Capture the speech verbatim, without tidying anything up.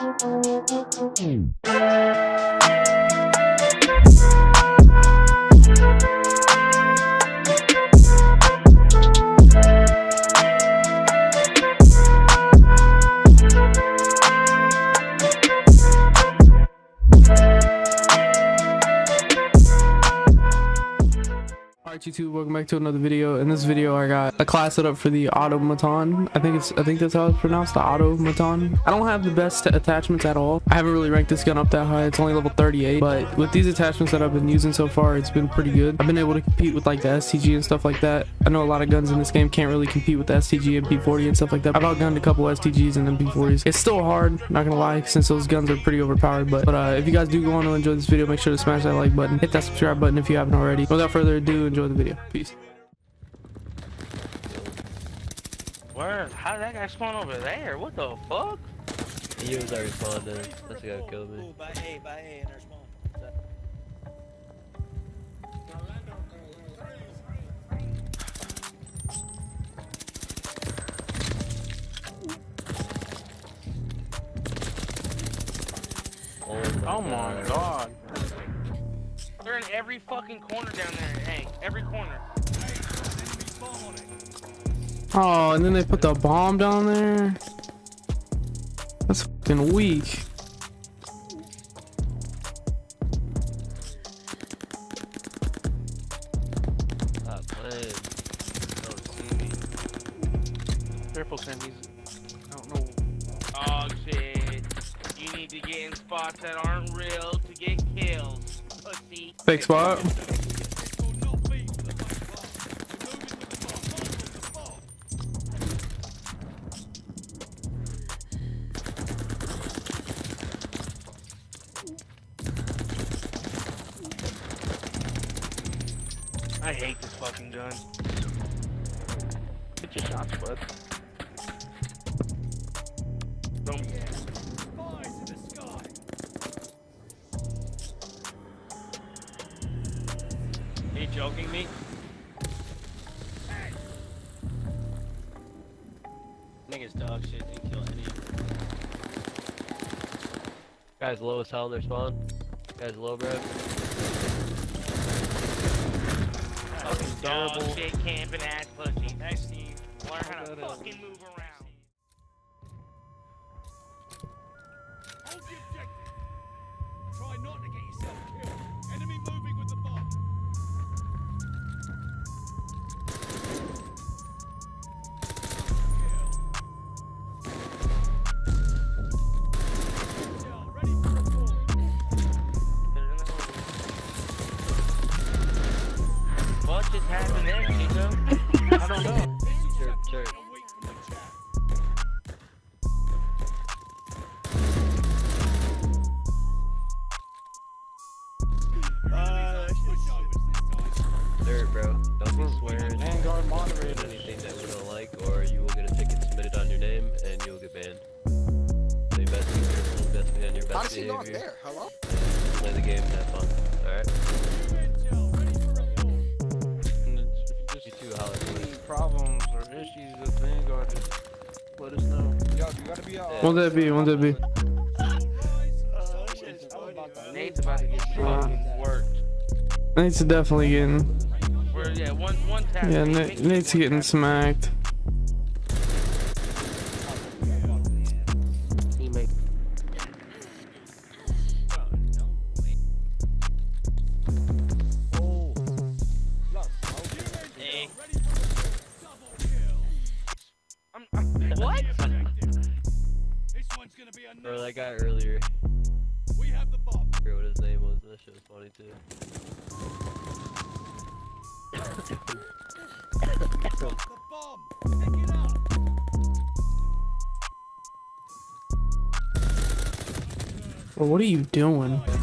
Alright YouTube, welcome back to another video. In this video I got a class set up for the Automaton. I think it's I think that's how it's pronounced, the Automaton. I don't have the best attachments at all. I haven't really ranked this gun up that high. It's only level thirty-eight, but with these attachments that I've been using so far, it's been pretty good. I've been able to compete with like the S T G and stuff like that. I know a lot of guns in this game can't really compete with the S T G and M P forty and stuff like that. I've outgunned a couple S T Gs and M P forties. It's still hard, not gonna lie, since those guns are pretty overpowered, but, but uh, if you guys do go on to enjoy this video, make sure to smash that like button, hit that subscribe button if you haven't already. Without further ado, enjoy the video. Peace. Word, how did that guy spawn over there? What the fuck? He was already spawned in. That's the guy who killed me. By A, by A, and they're spawned. Oh my god. They're in every fucking corner down there, hey, every corner. Oh, and then they put the bomb down there? That's fucking weak. That play. Don't see me. Careful, Sam, he's... I don't know. Oh, shit. You need to get in spots that aren't real to get killed. Fake spot. I hate this fucking gun. Get your shots, bud. Don't be joking me? Hey. Niggas dog shit didn't kill any. Guys low as hell in their spawn. Guys low, bro. Fucking dog shit camping ass pussy. Nice Steve. Learn how to fucking move around. Hold the objective. Try not to get yourself killed. Enemy moving with the bomb. What just happened there, Chico? I don't know. Jerk, jerk. Uh, dirt, bro. Don't be swearing. Vanguard moderated anything that we don't like, or you will get a ticket submitted on your name, and you'll get banned. So you best be careful, best be on your best behavior. How is he not there? Hello? Play the game and have fun. Alright? Problems or issues with Vanguard, just let us know. Yo, you gotta be out. Won't that be? Won't that be? Oh, shit, about Nate's about to get fucking worked. Nate's definitely getting. We're, yeah, one, one tap. Yeah, Nate, Nate's getting smacked. What? Or that guy earlier. We have the bomb. I forget what his name was. That shit was funny too. The bomb. Pick it up. Well, what are you doing?